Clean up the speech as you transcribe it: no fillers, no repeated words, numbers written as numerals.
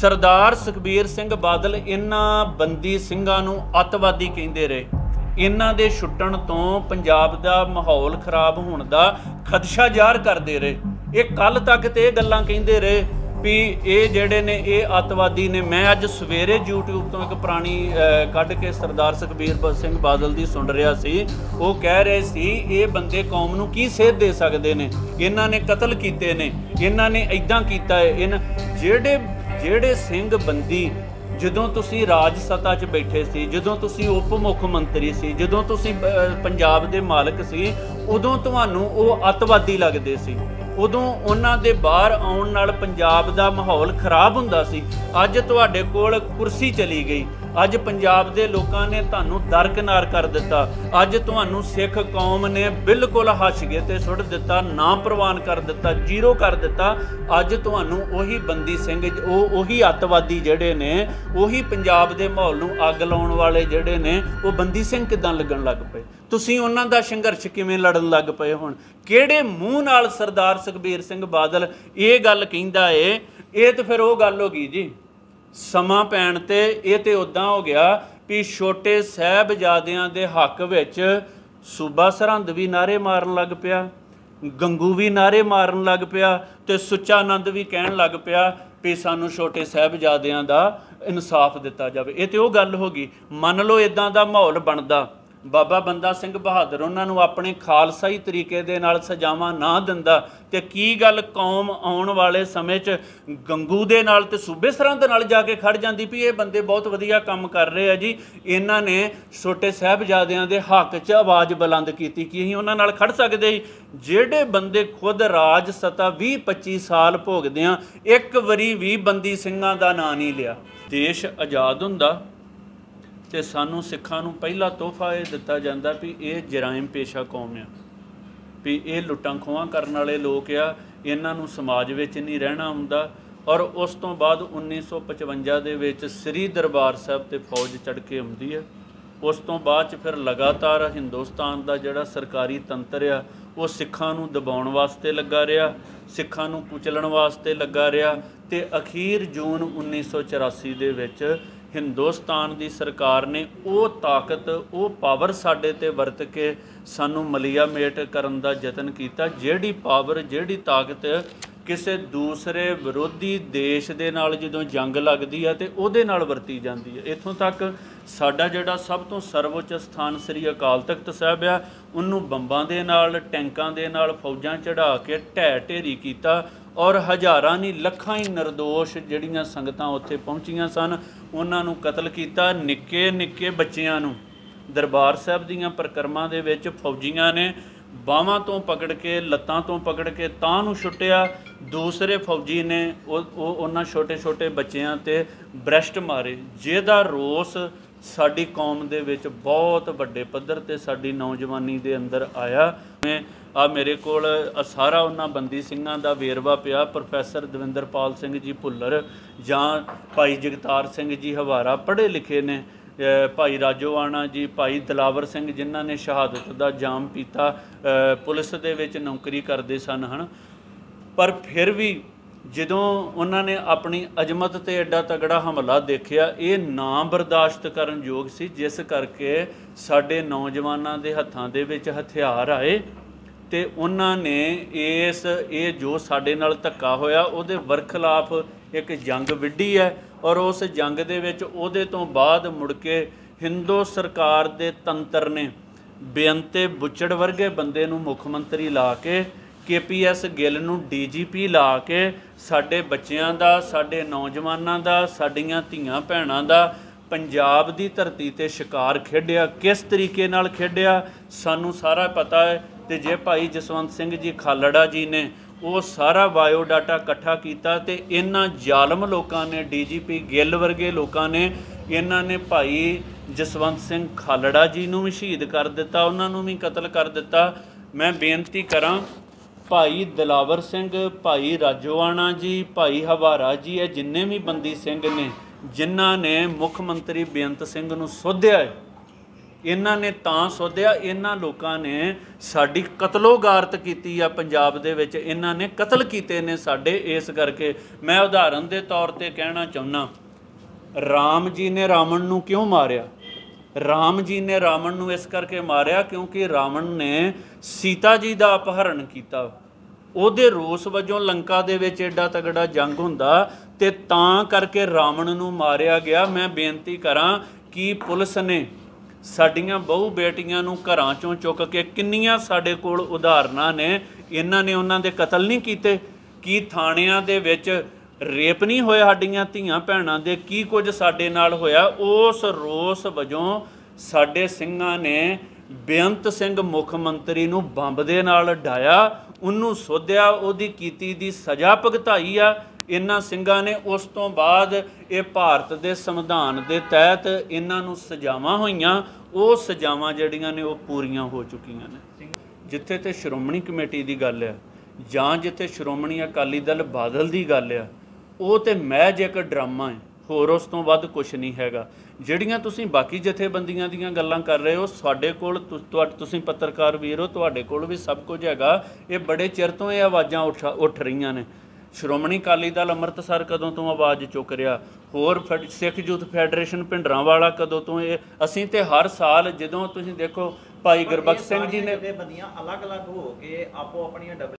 सरदार सुखबीर सिंह बादल इन्हां बंदी सिंघां नूं अतवादी कहिंदे रहे। इन्हां दे छुट्टण तों पंजाब दा माहौल खराब होण दा खदशा ज़ाहर करदे रहे। इह कल तक ते इह गल्लां कहिंदे रहे भी ये जेडे ने ये अतवादी ने। मैं अज सवेरे यूट्यूब तो एक पुरानी कढ़ के सरदार सुखबीर सिंह बादल की सुन रहा सी। वो कह रहे सी ये बंदे कौम नूं की सेध दे सकदे ने, इन्हां ने कतल कीते ने, इन्हां ने इदां कीता है। इन जेडे जेडे सिंह बंदी जदों तुसीं राज सत्ता च बैठे सी, जदों तुसीं उप मुख्यमंत्री सी, जदों तुसीं पंजाब दे मालक सी, उदों तुहानूं ओह अतवादी लगदे सी। उदों उन्हां दे बाहर आउण नाल पंजाब दा माहौल खराब हुंदा सी। अज तुहाडे कोल कुर्सी चली गई, अज पंजाब दे लोकां ने तुहानूं दरकिनार कर दिता, अज तुहानूं सिख कौम ने बिल्कुल हछगे ते सुट दिता, ना प्रवान कर दिता, जीरो कर दिता। अज तुहानूं उही बंदी सिंह उही अतवादी जिहड़े ने उही पंजाब दे माहौल नूं अग लाउण वाले जिहड़े ने ओह बंदी सिंह किदां लगण लग पए। तुसीं उन्हां दा संघर्ष किवें लड़न लग पे? हुण किहड़े मूँह नाल सरदार सुखबीर सिंह बादल ये गल कहिंदा है? ये तो फिर वो गल हो गई जी समा पैण ते ये तो उदां हो गया भी छोटे साहिबजादियां दे हक विच सूबा सरहंद भी नारे मारन लग पिया, गंगू भी नारे मारन लग पिया ते सुच्चा आनंद भी कहण लग पिया भी सानूं छोटे साहिबजादियां दा इंसाफ दिता जावे। ये तो वो गल हो गई। मन लो इदां दा माहौल बनदा बाबा बंदा सिंह बहादुर उन्हां नूं अपने खालसाई तरीके दे नाल सजावां ना दिंदा ते की गल कौम आउण वाले समय च गंगू दे नाल ते सूबे सरहंद नाल जाके खड़ जांदी भी ये बंदे बहुत वधिया काम कर रहे आ जी, इन्हां ने छोटे साहिबजादियां दे हक च आवाज़ बुलंद कीती। कि असीं उन्हां नाल खड़ सकदे? जेडे बंदे खुद राज सत्ता 20-25 साल भोगदे आ, एक वारी भी बंदी सिंघां दा नां नहीं लिया। देश आज़ाद हुंदा ते सानू सिखां नू पहला तोहफा यह दिता जाता भी ये जराइम पेशा कौम आ, भी ये लुट्टां खोहां करन वाले लोग आ, इन्हां नू समाज विच नहीं रहना हुंदा। और उस तों बाद 1955 दे विच श्री दरबार साहब ते फौज चढ़ के आउंदी है। उस तों बाद फिर लगातार हिंदुस्तान दा जिहड़ा सरकारी तंत्र आ वो सिखां नू दबाउण वास्ते लगा रहा, सिखां नू कुचलण वास्ते लगा रहा ते अखीर जून 1984 दे विच हिंदुस्तान की सरकार ने वो ताकत वो पावर साडे ते वरत के सानू मलियामेट करन दा यतन किया। जिहड़ी पावर जिहड़ी ताकत किसी दूसरे विरोधी देश दे नाल जदों जंग लगदी है तो उहदे नाल वरती जाती है। इत्थों तक साडा जिहड़ा सब तो सर्वोच्च स्थान श्री अकाल तख्त साहब आ, उन्नू बंबां दे नाल टैंकां दे नाल फौजां चढ़ा के ढै ढेरी कीता और हज़ारां नहीं लखां ही निर्दोष जिहड़ियां संगतां उत्थे पहुंचियां सन उन्हां नूं कतल कीता। निक्के निक्के बच्चियां नूं दरबार साहब दीयां परिक्रमां दे विच फौजियां ने बाहां तो पकड़ के लत्तां तो पकड़ के तां नूं छुट्टिया। दूसरे फौजी ने उन्हां छोटे छोटे बच्चियां ते ब्रश्ट मारे, जिहदा रोस साडी कौम दे विच बहुत वड्डे पद्धर ते साडी नौजवानी दे अंदर आया। आ मेरे कोल सारा उन्हां बंदी सिंघां दा वेरवा पिया। प्रोफैसर दविंद्रपाल सिंह जी भुल्लर जां भाई जगतार सिंह जी हवारा पढ़े लिखे ने, भाई राजोवाणा जी, भाई दलावर सिंह जिन्हां ने शहादत दा जाम पीता, पुलिस दे विच नौकरी करदे सन हन। पर फिर भी जदों उन्होंने अपनी अजमत ते एडा तगड़ा हमला देखिया ये ना बर्दाश्त करन योग सी, जिस करके साडे नौजवानों के हत्थां दे विच हथियार आए ते उन्होंने इस जो साडे नाल धक्का होया उहदे वरखिलाफ एक जंग विढी है। और उस जंग दे विच उहदे तों बाद मुड़ के हिंदू सरकार दे तंत्र ने बेअंते बुच्चड़ वर्गे बंदे नूं मुख्यमंत्री ला के KPS गिल नूं DGP ला के साडे बच्चों का साडे नौजवानों का साडियां धीआं भैणां दा पंजाब दी धरती ते शिकार खेडिया। किस तरीके नाल खेडिया सानूं सारा पता है। ते जे भाई जसवंत सिंह जी खालड़ा जी ने वो सारा बायोडाटा इकट्ठा किया ते इन्हां जालम लोगों ने DGP गिल वर्गे लोगों ने इन्हां ने भाई जसवंत सिंह खालड़ा जी नूं भी शहीद कर दिता, उन्हां नूं भी कतल कर दिता। मैं बेनती करां भाई दलावर सिंह, भाई राजोआणा जी, भाई हवारा जी है जिन्ने भी बंदी सिंह ने जिन्होंने मुख्य मंत्री बेअंत सिंह नूं सोधिया इन्हां ने तां सोधिया, इन्हां लोकां ने साडी कतलोगारत कीती आ पंजाब दे विच, इन्हां ने कतल कीते ने साडे। इस करके मैं उदाहरण के तौर पर कहना चाहुंदा, राम जी ने रावण नूं क्यों मारिया? राम जी ने रावण नूं इस करके मारिया क्योंकि रावण ने सीता जी का अपहरण किया। ਉਹਦੇ ਰੋਸ वजों लंका ਦੇ ਵਿੱਚ ਐਡਾ ਤਗੜਾ ਜੰਗ ਹੁੰਦਾ ਤੇ ਤਾਂ ਕਰਕੇ ਰਾਵਣ ਨੂੰ ਮਾਰਿਆ ਗਿਆ। मैं ਬੇਨਤੀ ਕਰਾਂ ਕਿ ਪੁਲਿਸ ਨੇ ਸਾਡੀਆਂ ਬਹੁ ਬੇਟੀਆਂ ਨੂੰ ਘਰਾਂ ਚੋਂ ਚੁੱਕ ਕੇ, ਕਿੰਨੀਆਂ ਸਾਡੇ ਕੋਲ ਉਦਾਹਰਨਾਂ ਨੇ, ਇਹਨਾਂ ਨੇ ਉਹਨਾਂ ਦੇ ਕਤਲ ਨਹੀਂ ਕੀਤੇ? ਕੀ ਥਾਣਿਆਂ ਦੇ ਵਿੱਚ ਰੇਪ ਨਹੀਂ ਹੋਇਆ? ਸਾਡੀਆਂ ਧੀਆਂ ਭੈਣਾਂ ਦੇ ਕੀ ਕੁਝ ਸਾਡੇ ਨਾਲ ਹੋਇਆ? ਉਸ ਰੋਸ वजों ਸਾਡੇ ਸਿੰਘਾਂ ਨੇ ਬੇਅੰਤ ਸਿੰਘ ਮੁੱਖ ਮੰਤਰੀ ਨੂੰ ਬੰਬ ਦੇ ਨਾਲ ਢਾਇਆ, ਉਹਨੂੰ ਸੋਧਿਆ, ਉਹਦੀ ਕੀਤੀ ਦੀ ਸਜ਼ਾ ਭੁਗਤਾਈ ਆ ਇਹਨਾਂ ਸਿੰਘਾਂ ਨੇ। ਉਸ ਤੋਂ ਬਾਅਦ ਇਹ ਭਾਰਤ ਦੇ ਸੰਵਿਧਾਨ ਦੇ ਤਹਿਤ ਇਹਨਾਂ ਨੂੰ ਸਜ਼ਾਵਾਂ ਹੋਈਆਂ, ਉਹ ਸਜ਼ਾਵਾਂ ਜਿਹੜੀਆਂ ਨੇ ਉਹ ਪੂਰੀਆਂ ਹੋ ਚੁੱਕੀਆਂ ਨੇ। ਜਿੱਥੇ ਤੇ ਸ਼੍ਰੋਮਣੀ ਕਮੇਟੀ ਦੀ ਗੱਲ ਆ ਜਾਂ ਜਿੱਥੇ ਸ਼੍ਰੋਮਣੀ ਅਕਾਲੀ ਦਲ ਬਾਦਲ ਦੀ ਗੱਲ ਆ, ਉਹ ਤੇ ਮਹਿਜ ਇੱਕ ਡਰਾਮਾ ਹੈ, ਹੋਰ ਉਸ ਤੋਂ ਵੱਧ ਕੁਛ ਨਹੀਂ ਹੈਗਾ। ਜਿਹੜੀਆਂ ਤੁਸੀਂ ਬਾਕੀ ਜਥੇਬੰਦੀਆਂ ਦੀਆਂ ਗੱਲਾਂ ਕਰ ਰਹੇ ਹੋ, ਸਾਡੇ ਕੋਲ ਤੁਸੀਂ ਪੱਤਰਕਾਰ ਵੀਰ ਹੋ, ਤੁਹਾਡੇ ਕੋਲ ਵੀ ਸਭ ਕੁਝ ਹੈਗਾ। ਇਹ ਬੜੇ ਚਿਰ ਤੋਂ ਇਹ ਆਵਾਜ਼ਾਂ ਉੱਠ ਰਹੀਆਂ ਨੇ। ਸ਼੍ਰੋਮਣੀ ਅਕਾਲੀ ਦਲ ਅੰਮ੍ਰਿਤਸਰ ਕਦੋਂ ਤੋਂ ਆਵਾਜ਼ ਚੁੱਕ ਰਿਹਾ, ਹੋਰ ਸਿੱਖ ਯੂਥ ਫੈਡਰੇਸ਼ਨ ਭਿੰਡਰਾਂਵਾਲਾ ਕਦੋਂ ਤੋਂ? ਇਹ ਅਸੀਂ ਤੇ ਹਰ ਸਾਲ ਜਦੋਂ ਤੁਸੀਂ ਦੇਖੋ ਭਾਈ ਗੁਰਬਖਸ਼ ਸਿੰਘ ਜੀ ਨੇ, ਜਥੇਬੰਦੀਆਂ ਅਲੱਗ-ਅਲੱਗ ਹੋ ਕੇ ਆਪੋ ਆਪਣੀਆਂ